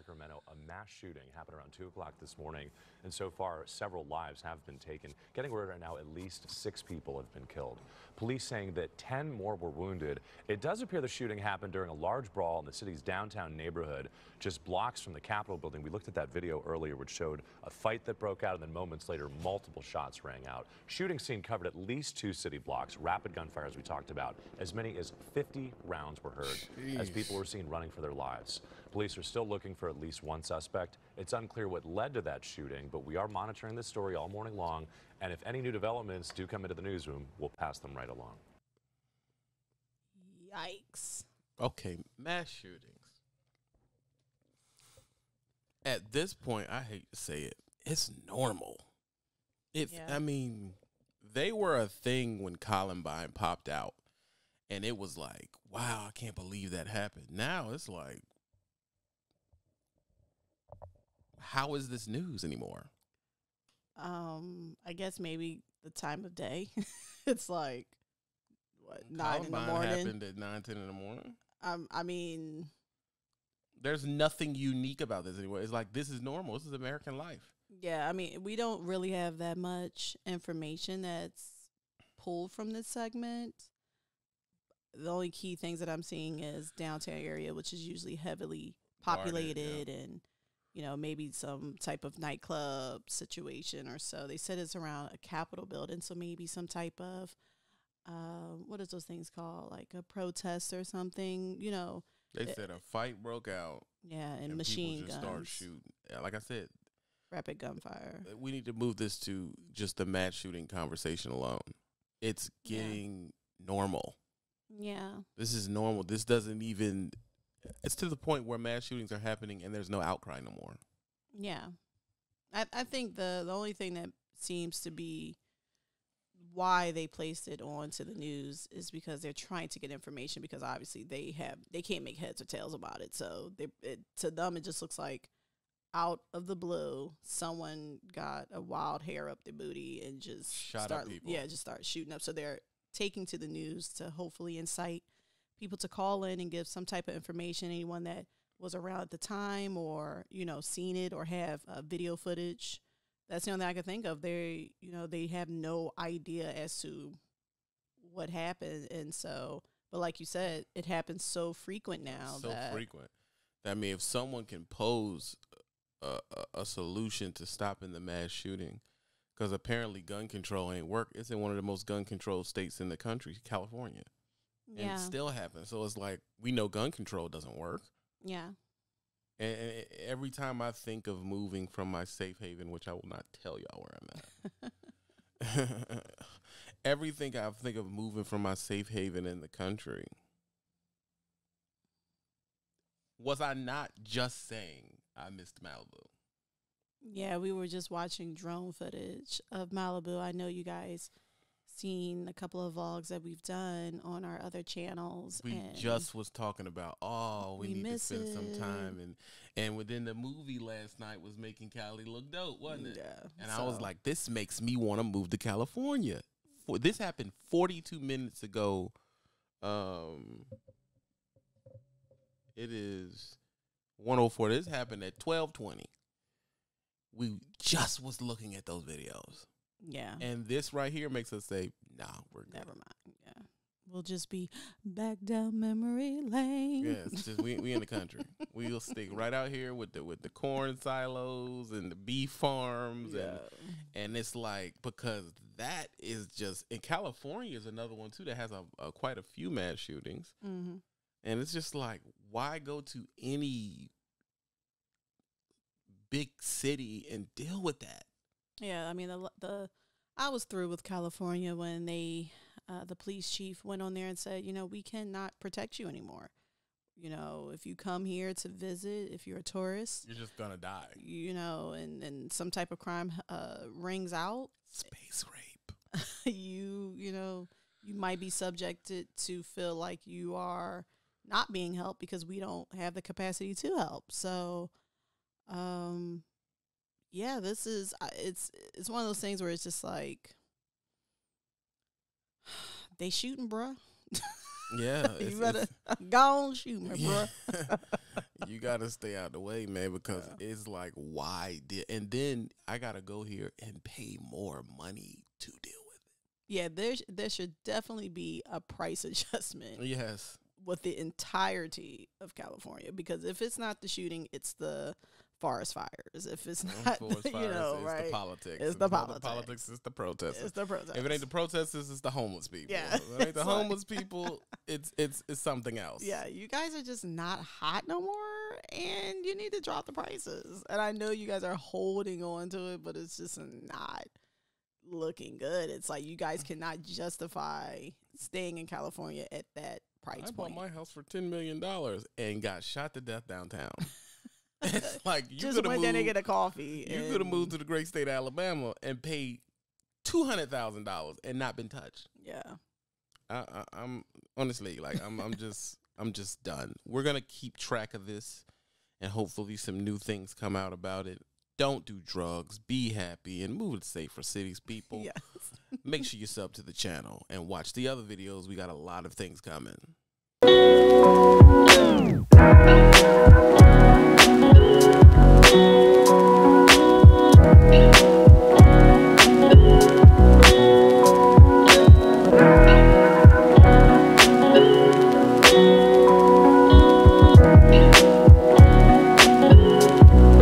Sacramento, a mass shooting happened around 2 o'clock this morning, and so far several lives have been taken. Getting word right now, at least 6 people have been killed. Police saying that 10 more were wounded. It does appear the shooting happened during a large brawl in the city's downtown neighborhood, just blocks from the Capitol building. We looked at that video earlier, which showed a fight that broke out, and then moments later, multiple shots rang out. Shooting scene covered at least 2 city blocks. Rapid gunfire, as we talked about, as many as 50 rounds were heard. Jeez. As people were seen running for their lives. Police are still looking for at least 1 suspect. It's unclear what led to that shooting, but we are monitoring this story all morning long, and if any new developments do come into the newsroom, we'll pass them right along. Yikes. Okay, mass shootings. At this point, I hate to say it, it's normal. I mean, they were a thing when Columbine popped out, and it was like, wow, I can't believe that happened. Now it's like, how is this news anymore? I guess maybe the time of day. It's like what, 9 in the morning? Happened at 9, 10 in the morning. I mean, there's nothing unique about this anyway. It's like, this is normal. This is American life. Yeah, I mean, we don't really have that much information that's pulled from this segment. The only key things that I'm seeing is downtown area, which is usually heavily populated, and you know, maybe some type of nightclub situation or so. They said it's around a Capitol building, so maybe some type of, what is those things called? Like a protest or something, you know. They said a fight broke out. Yeah, and machine guns. People just start shooting. Like I said. Rapid gunfire. We need to move this to just the mass shooting conversation alone. It's getting normal. Yeah. This is normal. This doesn't even... It's to the point where mass shootings are happening and there's no outcry no more. Yeah. I think the only thing that seems to be why they placed it onto the news is because they're trying to get information, because obviously they can't make heads or tails about it. So to them, it just looks like out of the blue, someone got a wild hair up their booty and just start shooting up. So they're taking to the news to hopefully incite people to call in and give some type of information, anyone that was around at the time or, you know, seen it or have video footage. That's the only thing I can think of. They, you know, they have no idea as to what happened. And so, but like you said, it happens so frequent now. I mean, if someone can pose a solution to stopping the mass shooting, because apparently gun control ain't work. It's in one of the most gun controlled states in the country, California. Yeah. And it still happens. So it's like, we know gun control doesn't work. Yeah. And every time I think of moving from my safe haven, which I will not tell y'all where I'm at. Everything I think of moving from my safe haven in the country. Was I not just saying I missed Malibu? Yeah, we were just watching drone footage of Malibu. I know you guys... seen a couple of vlogs that we've done on our other channels. We just was talking about, oh, we need to spend some time. And within the movie last night was making Cali look dope, wasn't it? Yeah. And I was like, this makes me want to move to California. This happened 42 minutes ago. It is 1:04. This happened at 12:20. We just was looking at those videos. Yeah. And this right here makes us say, nah, we're good. Never mind. Yeah. We'll just be back down memory lane. Yeah, it's just we in the country. We'll stick right out here with the corn silos and the beef farms, and it's like, because that is just, and California is another one too that has a quite a few mass shootings. Mm-hmm. And it's just like, why go to any big city and deal with that? Yeah, I mean, I was through with California when they, the police chief went on there and said, you know, we cannot protect you anymore. You know, if you come here to visit, if you're a tourist, you're just going to die. You know, and some type of crime rings out. Space rape. You know, you might be subjected to feel like you are not being helped because we don't have the capacity to help. So, yeah, this is, it's one of those things where it's just like, they shooting, bruh. Yeah. You better go on, shoot me, yeah, bro. You got to stay out the way, man, because it's like, why did? And then I got to go here and pay more money to deal with it. Yeah, there should definitely be a price adjustment. Yes. With the entirety of California, because if it's not the shooting, it's the forest fires. If it's not, it's the politics. It's the politics. It's the protests. It's the protests. If it ain't the protesters, it's the homeless people. Yeah. If it ain't the homeless people, it's something else. Yeah, you guys are just not hot no more, and you need to drop the prices. And I know you guys are holding on to it, but it's just not looking good. It's like you guys cannot justify staying in California at that price point. I bought my house for $10 million and got shot to death downtown. It's like you just went there to get a coffee. You could have moved to the great state of Alabama and paid $200,000 and not been touched. Yeah, I'm honestly like I'm just done. We're gonna keep track of this, and hopefully some new things come out about it. Don't do drugs. Be happy and move to safer cities, people. Yes. Make sure you sub to the channel and watch the other videos. We got a lot of things coming.